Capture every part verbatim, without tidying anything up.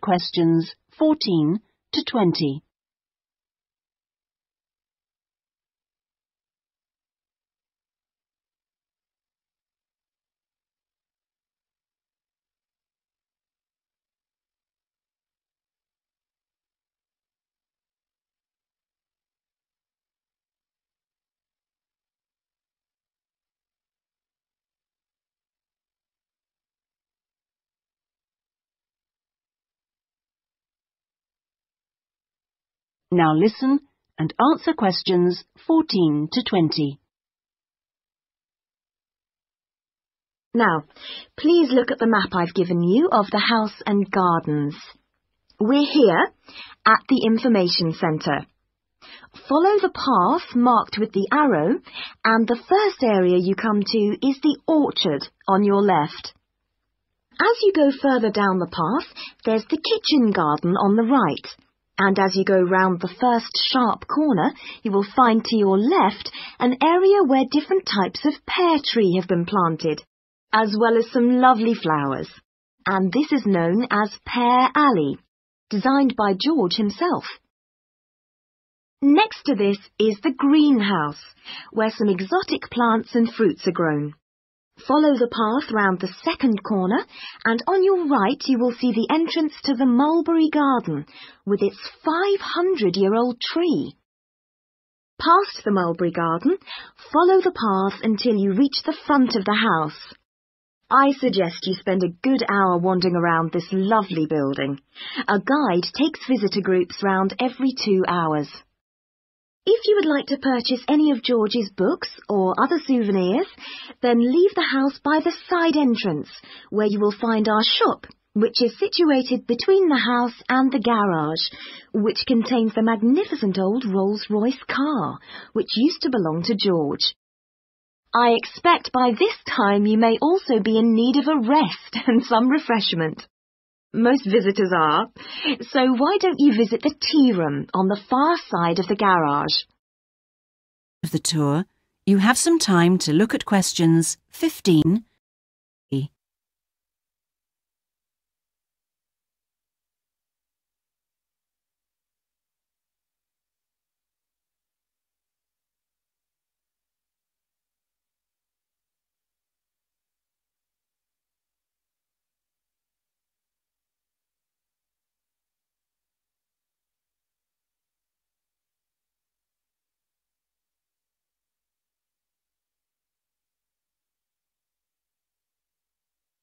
questions fourteen to twenty. Now listen and answer questions fourteen to twenty. Now, please look at the map I've given you of the house and gardens. We're here at the information centre. Follow the path marked with the arrow, and the first area you come to is the orchard on your left. As you go further down the path, there's the kitchen garden on the right. And as you go round the first sharp corner, you will find to your left an area where different types of pear tree have been planted, as well as some lovely flowers. And this is known as Pear Alley, designed by George himself. Next to this is the greenhouse, where some exotic plants and fruits are grown. Follow the path round the second corner, and on your right you will see the entrance to the mulberry garden with its five hundred year old tree. Past the mulberry garden, follow the path until you reach the front of the house. I suggest you spend a good hour wandering around this lovely building. A guide takes visitor groups round every two hours. If you would like to purchase any of George's books or other souvenirs, then leave the house by the side entrance, where you will find our shop, which is situated between the house and the garage, which contains the magnificent old Rolls-Royce car, which used to belong to George. I expect by this time you may also be in need of a rest and some refreshment. Most visitors are, so why don't you visit the tea room on the far side of the garage? Of the tour, you have some time to look at questions fifteen.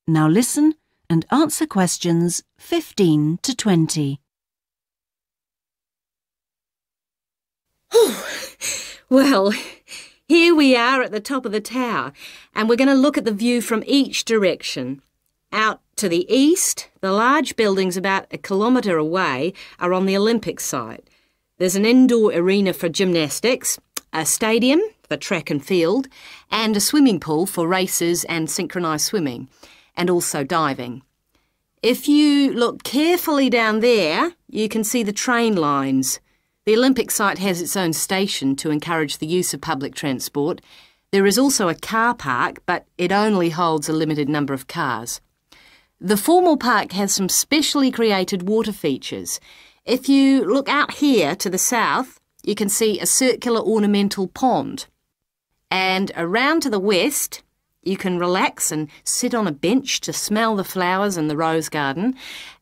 Now listen and answer questions fifteen to twenty. Well, here we are at the top of the tower, and we're going to look at the view from each direction. Out to the east, the large buildings about a kilometre away are on the Olympic site. There's an indoor arena for gymnastics, a stadium for track and field, and a swimming pool for races and synchronised swimming, and also diving. If you look carefully down there, you can see the train lines. The Olympic site has its own station to encourage the use of public transport. There is also a car park, but it only holds a limited number of cars. The formal park has some specially created water features. If you look out here to the south, you can see a circular ornamental pond. And around to the west, you can relax and sit on a bench to smell the flowers in the rose garden.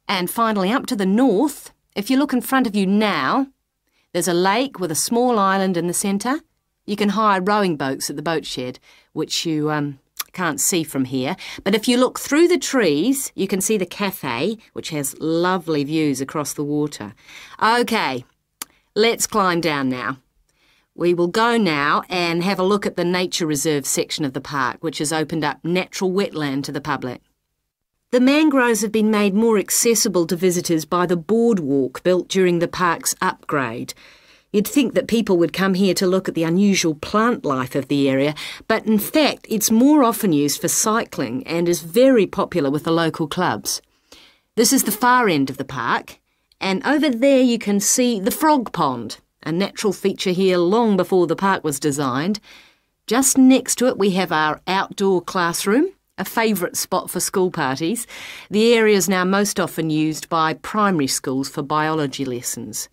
And finally, up to the north, if you look in front of you now, there's a lake with a small island in the centre. You can hire rowing boats at the boat shed, which you um, can't see from here. But if you look through the trees, you can see the cafe, which has lovely views across the water. OK, let's climb down now. We will go now and have a look at the nature reserve section of the park, which has opened up natural wetland to the public. The mangroves have been made more accessible to visitors by the boardwalk built during the park's upgrade. You'd think that people would come here to look at the unusual plant life of the area, but in fact it's more often used for cycling and is very popular with the local clubs. This is the far end of the park, and over there you can see the frog pond, a natural feature here long before the park was designed. Just next to it we have our outdoor classroom, a favourite spot for school parties, the area is now most often used by primary schools for biology lessons.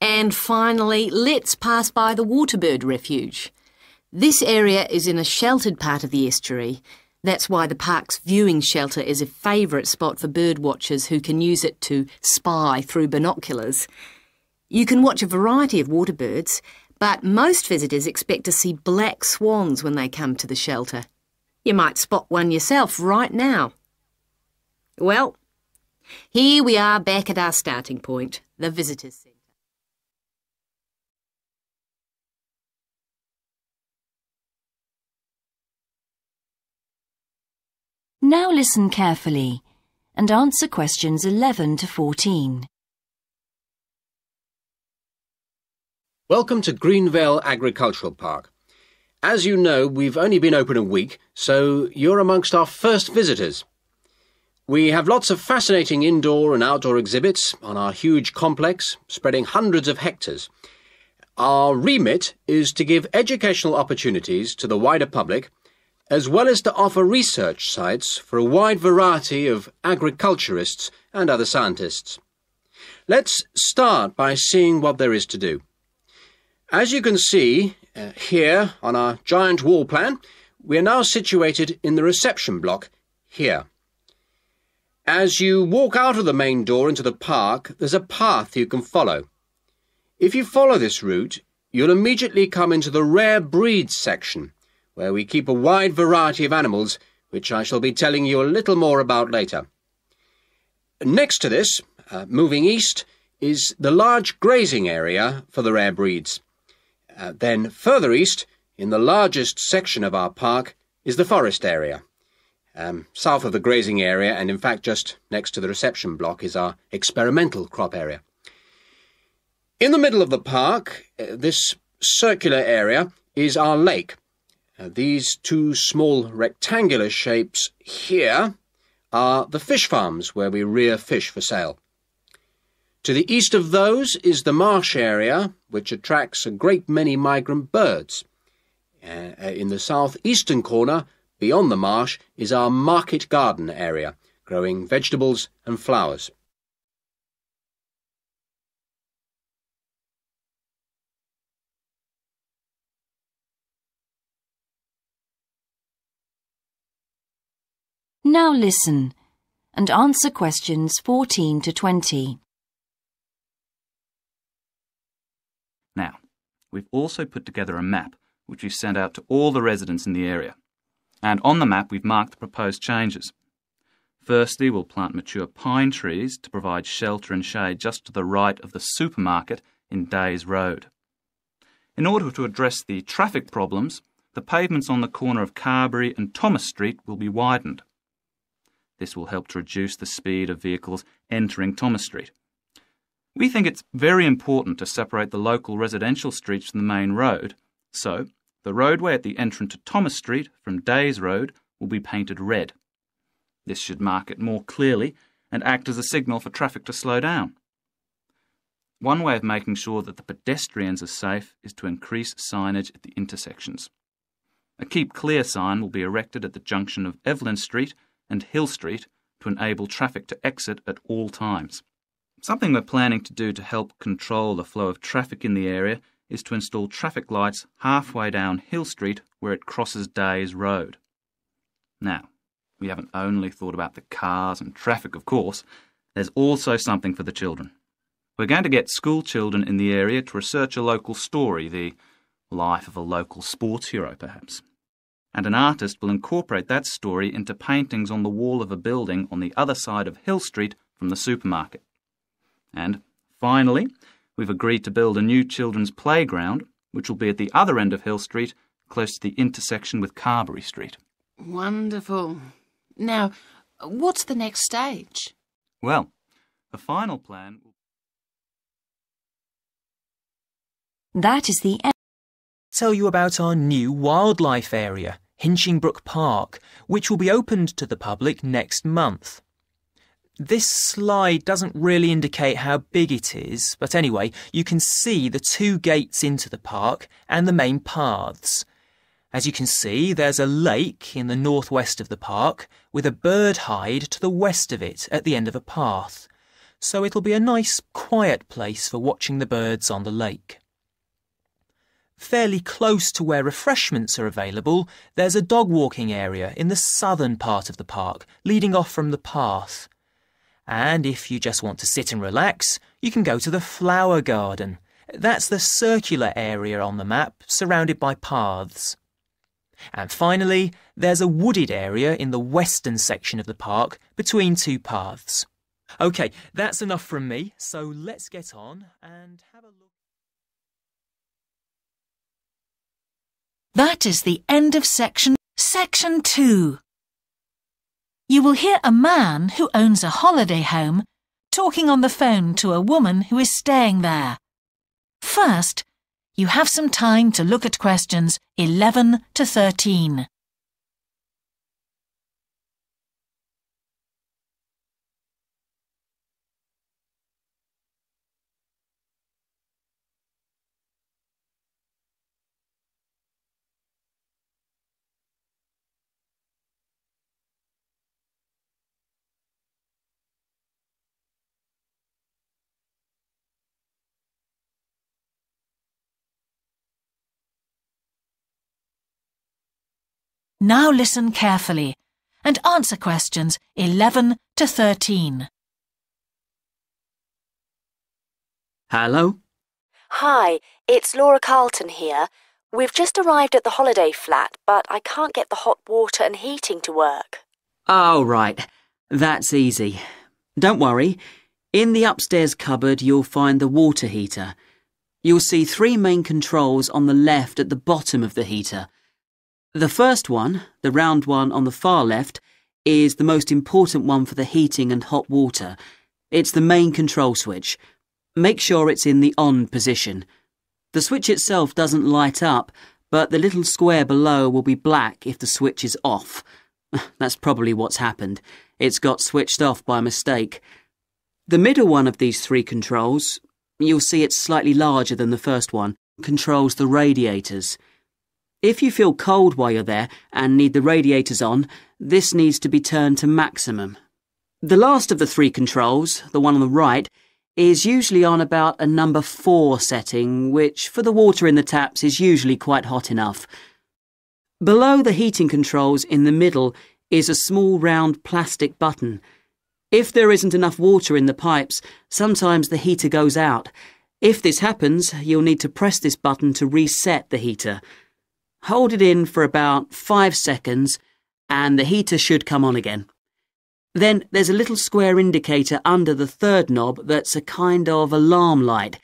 And finally, let's pass by the Waterbird Refuge. This area is in a sheltered part of the estuary. That's why the park's viewing shelter is a favourite spot for bird watchers who can use it to spy through binoculars. You can watch a variety of waterbirds, but most visitors expect to see black swans when they come to the shelter. You might spot one yourself right now. Well, here we are back at our starting point, the visitors' centre. Now listen carefully and answer questions eleven to fourteen. Welcome to Greenvale Agricultural Park. As you know, we've only been open a week, so you're amongst our first visitors. We have lots of fascinating indoor and outdoor exhibits on our huge complex, spreading hundreds of hectares. Our remit is to give educational opportunities to the wider public, as well as to offer research sites for a wide variety of agriculturists and other scientists. Let's start by seeing what there is to do. As you can see uh, here on our giant wall plan, we are now situated in the reception block here. As you walk out of the main door into the park, there's a path you can follow. If you follow this route, you'll immediately come into the rare breeds section, where we keep a wide variety of animals, which I shall be telling you a little more about later. Next to this, uh, moving east, is the large grazing area for the rare breeds. Uh, then further east, in the largest section of our park, is the forest area. Um, south of the grazing area, and in fact just next to the reception block, is our experimental crop area. In the middle of the park, uh, this circular area, is our lake. Uh, these two small rectangular shapes here are the fish farms where we rear fish for sale. To the east of those is the marsh area, which attracts a great many migrant birds. Uh, in the southeastern corner, beyond the marsh, is our market garden area, growing vegetables and flowers. Now listen and answer questions fourteen to twenty. Now, we've also put together a map, which we've sent out to all the residents in the area. And on the map, we've marked the proposed changes. Firstly, we'll plant mature pine trees to provide shelter and shade just to the right of the supermarket in Days Road. In order to address the traffic problems, the pavements on the corner of Carberry and Thomas Street will be widened. This will help to reduce the speed of vehicles entering Thomas Street. We think it's very important to separate the local residential streets from the main road, so the roadway at the entrance to Thomas Street from Days Road will be painted red. This should mark it more clearly and act as a signal for traffic to slow down. One way of making sure that the pedestrians are safe is to increase signage at the intersections. A Keep Clear sign will be erected at the junction of Evelyn Street and Hill Street to enable traffic to exit at all times. Something we're planning to do to help control the flow of traffic in the area is to install traffic lights halfway down Hill Street where it crosses Days Road. Now, we haven't only thought about the cars and traffic, of course. There's also something for the children. We're going to get school children in the area to research a local story, the life of a local sports hero, perhaps. And an artist will incorporate that story into paintings on the wall of a building on the other side of Hill Street from the supermarket. And finally, we've agreed to build a new children's playground, which will be at the other end of Hill Street, close to the intersection with Carberry Street. Wonderful. Now, what's the next stage? Well, the final plan... That is the end. Tell you about our new wildlife area, Hinchingbrook Park, which will be opened to the public next month. This slide doesn't really indicate how big it is, but anyway, you can see the two gates into the park and the main paths. As you can see, there's a lake in the northwest of the park with a bird hide to the west of it at the end of a path, so it'll be a nice quiet place for watching the birds on the lake. Fairly close to where refreshments are available, there's a dog walking area in the southern part of the park, leading off from the path. And if you just want to sit and relax, you can go to the flower garden. That's the circular area on the map, surrounded by paths. And finally, there's a wooded area in the western section of the park, between two paths. OK, that's enough from me, so let's get on and have a look. That is the end of section, section two. You will hear a man who owns a holiday home talking on the phone to a woman who is staying there. First, you have some time to look at questions eleven to thirteen. Now listen carefully and answer questions eleven to thirteen. Hello? Hi, it's Laura Carlton here. We've just arrived at the holiday flat, but I can't get the hot water and heating to work. Oh, right. That's easy. Don't worry. In the upstairs cupboard, you'll find the water heater. You'll see three main controls on the left at the bottom of the heater. The first one, the round one on the far left, is the most important one for the heating and hot water. It's the main control switch. Make sure it's in the on position. The switch itself doesn't light up, but the little square below will be black if the switch is off. That's probably what's happened. It's got switched off by mistake. The middle one of these three controls, you'll see it's slightly larger than the first one, controls the radiators. If you feel cold while you're there and need the radiators on, this needs to be turned to maximum. The last of the three controls, the one on the right, is usually on about a number four setting, which for the water in the taps is usually quite hot enough. Below the heating controls in the middle is a small round plastic button. If there isn't enough water in the pipes, sometimes the heater goes out. If this happens, you'll need to press this button to reset the heater. Hold it in for about five seconds and the heater should come on again. Then there's a little square indicator under the third knob that's a kind of alarm light.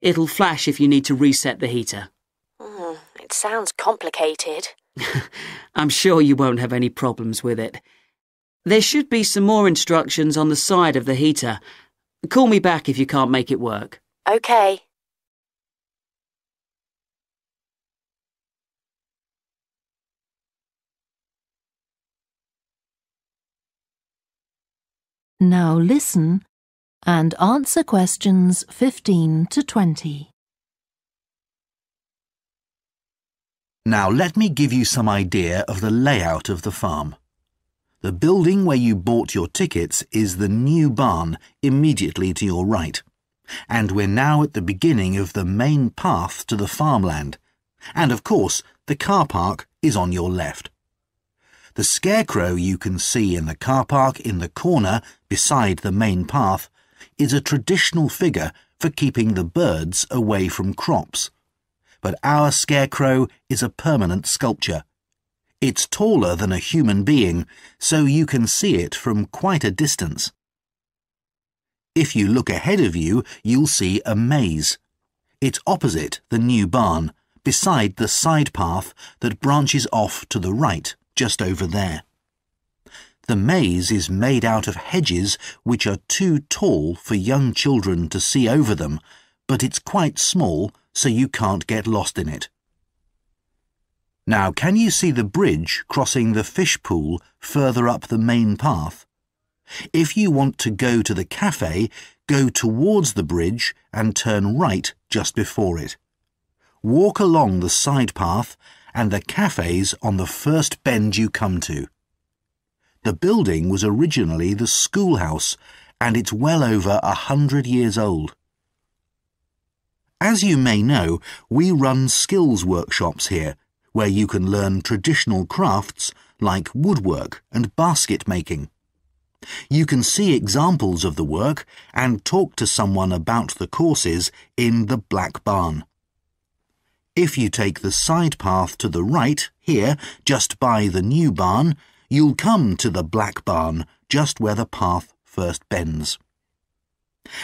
It'll flash if you need to reset the heater. Mm, it sounds complicated. I'm sure you won't have any problems with it. There should be some more instructions on the side of the heater. Call me back if you can't make it work. Okay. Now listen and answer questions fifteen to twenty. Now let me give you some idea of the layout of the farm. The building where you bought your tickets is the new barn immediately to your right. And we're now at the beginning of the main path to the farmland. And of course, the car park is on your left. The scarecrow you can see in the car park in the corner beside the main path is a traditional figure for keeping the birds away from crops. But our scarecrow is a permanent sculpture. It's taller than a human being, so you can see it from quite a distance. If you look ahead of you, you'll see a maze. It's opposite the new barn, beside the side path that branches off to the right. Just over there. The maze is made out of hedges which are too tall for young children to see over them, but it's quite small so you can't get lost in it. Now, can you see the bridge crossing the fish pool further up the main path? If you want to go to the cafe, go towards the bridge and turn right just before it. Walk along the side path and the cafes on the first bend you come to. The building was originally the schoolhouse, and it's well over a hundred years old. As you may know, we run skills workshops here, where you can learn traditional crafts like woodwork and basket making. You can see examples of the work and talk to someone about the courses in the Black Barn. If you take the side path to the right, here, just by the new barn, you'll come to the Black Barn, just where the path first bends.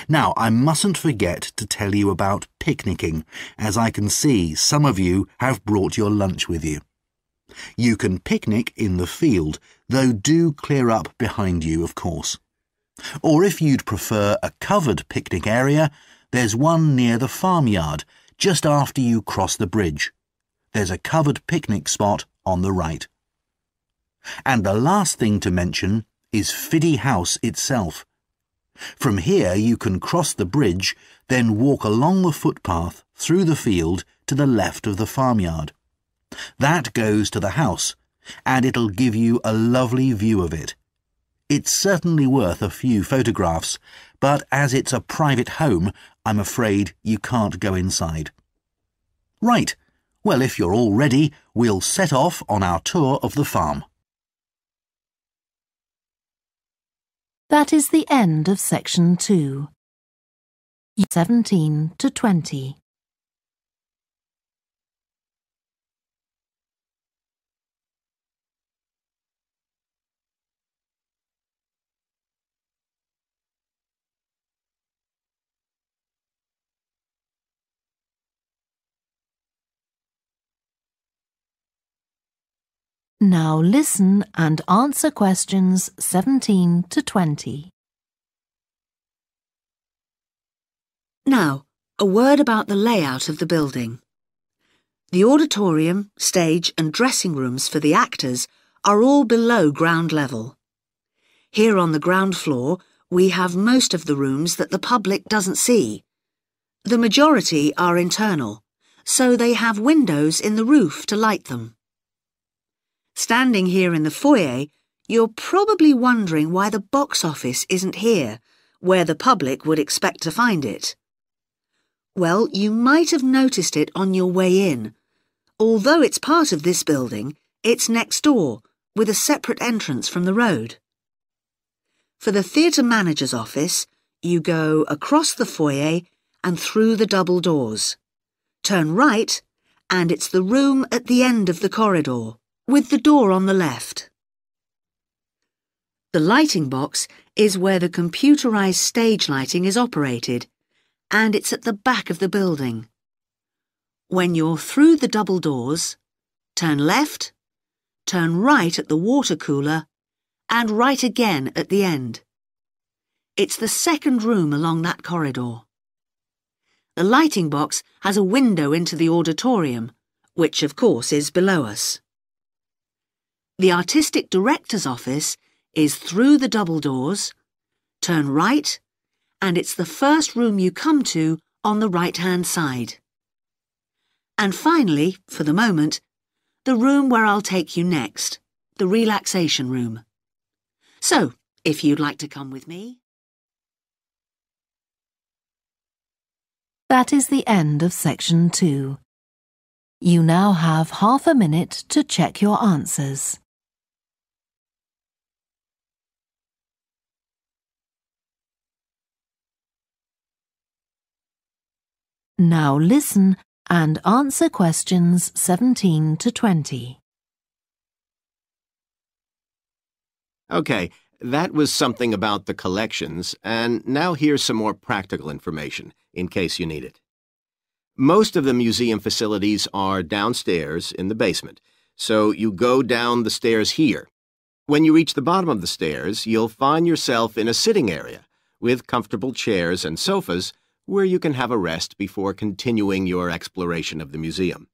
Now, I mustn't forget to tell you about picnicking, as I can see some of you have brought your lunch with you. You can picnic in the field, though do clear up behind you, of course. Or if you'd prefer a covered picnic area, there's one near the farmyard, just after you cross the bridge. There's a covered picnic spot on the right. And the last thing to mention is Fiddy House itself. From here you can cross the bridge, then walk along the footpath through the field to the left of the farmyard. That goes to the house, and it'll give you a lovely view of it. It's certainly worth a few photographs, but as it's a private home, I'm afraid you can't go inside. Right, well, if you're all ready, we'll set off on our tour of the farm. That is the end of section two. seventeen to twenty. Now listen and answer questions seventeen to twenty. Now, a word about the layout of the building. The auditorium, stage and dressing rooms for the actors are all below ground level. Here on the ground floor, we have most of the rooms that the public doesn't see. The majority are internal, so they have windows in the roof to light them. Standing here in the foyer, you're probably wondering why the box office isn't here, where the public would expect to find it. Well, you might have noticed it on your way in. Although it's part of this building, it's next door, with a separate entrance from the road. For the theatre manager's office, you go across the foyer and through the double doors. Turn right, and it's the room at the end of the corridor, with the door on the left. The lighting box is where the computerised stage lighting is operated, and it's at the back of the building. When you're through the double doors, turn left, turn right at the water cooler, and right again at the end. It's the second room along that corridor. The lighting box has a window into the auditorium, which of course is below us. The artistic director's office is through the double doors, turn right, and it's the first room you come to on the right-hand side. And finally, for the moment, the room where I'll take you next, the relaxation room. So, if you'd like to come with me. That is the end of section two. You now have half a minute to check your answers. Now listen and answer questions seventeen to twenty. Okay, that was something about the collections, and now here's some more practical information, in case you need it. Most of the museum facilities are downstairs in the basement, so you go down the stairs here. When you reach the bottom of the stairs, you'll find yourself in a sitting area with comfortable chairs and sofas, where you can have a rest before continuing your exploration of the museum.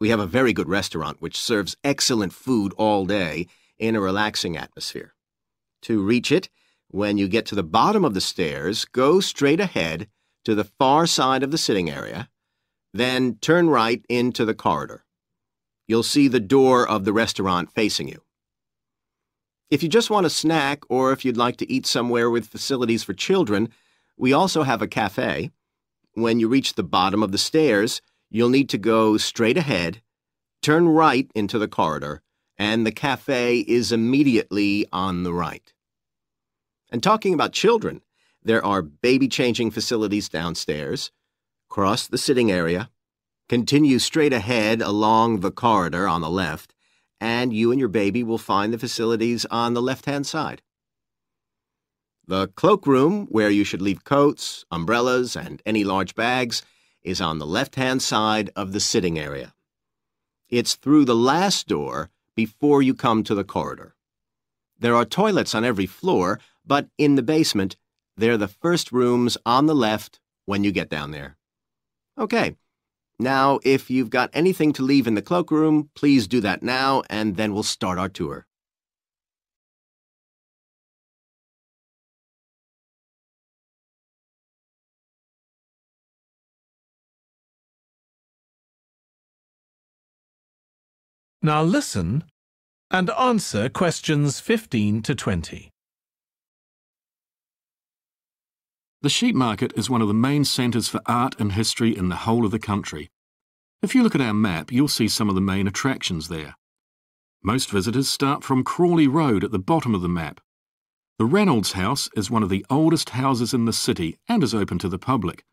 We have a very good restaurant which serves excellent food all day in a relaxing atmosphere. To reach it, when you get to the bottom of the stairs, go straight ahead to the far side of the sitting area, then turn right into the corridor. you'll see the door of the restaurant facing you. If you just want a snack or if you'd like to eat somewhere with facilities for children, we also have a cafe. When you reach the bottom of the stairs, you'll need to go straight ahead, turn right into the corridor, and the cafe is immediately on the right. And talking about children, there are baby changing facilities downstairs. Cross the sitting area, continue straight ahead along the corridor on the left, and you and your baby will find the facilities on the left-hand side. The cloakroom, where you should leave coats, umbrellas, and any large bags, is on the left-hand side of the sitting area. It's through the last door before you come to the corridor. There are toilets on every floor, but in the basement, they're the first rooms on the left when you get down there. Okay, now if you've got anything to leave in the cloakroom, please do that now, and then we'll start our tour. Now listen and answer questions fifteen to twenty. The Sheep Market is one of the main centres for art and history in the whole of the country. If you look at our map, you'll see some of the main attractions there. Most visitors start from Crawley Road at the bottom of the map. The Reynolds House is one of the oldest houses in the city and is open to the public.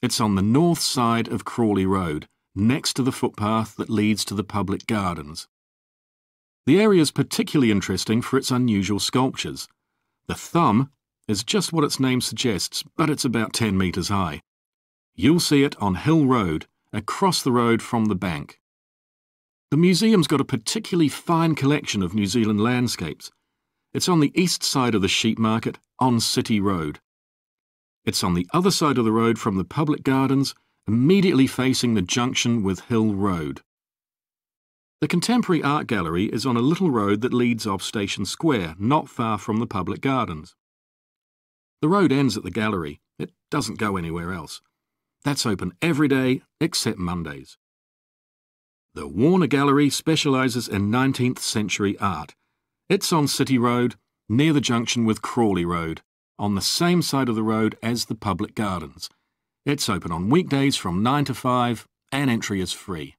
It's on the north side of Crawley Road, next to the footpath that leads to the public gardens. The area is particularly interesting for its unusual sculptures. The thumb is just what its name suggests, but it's about ten metres high. You'll see it on Hill Road, across the road from the bank. The museum's got a particularly fine collection of New Zealand landscapes. It's on the east side of the Sheep Market, on City Road. It's on the other side of the road from the public gardens, immediately facing the junction with Hill Road. The Contemporary Art Gallery is on a little road that leads off Station Square, not far from the public gardens. The road ends at the gallery. It doesn't go anywhere else. That's open every day except Mondays. The Warner Gallery specialises in nineteenth century art. It's on City Road, near the junction with Crawley Road, on the same side of the road as the public gardens. It's open on weekdays from nine to five, and entry is free.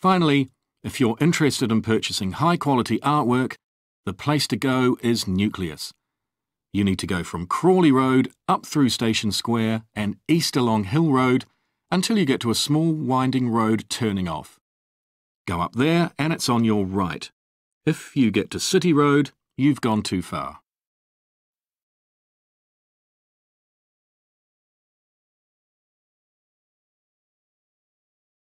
Finally, if you're interested in purchasing high-quality artwork, the place to go is Nucleus. You need to go from Crawley Road up through Station Square and east along Hill Road until you get to a small winding road turning off. Go up there and it's on your right. If you get to City Road, you've gone too far.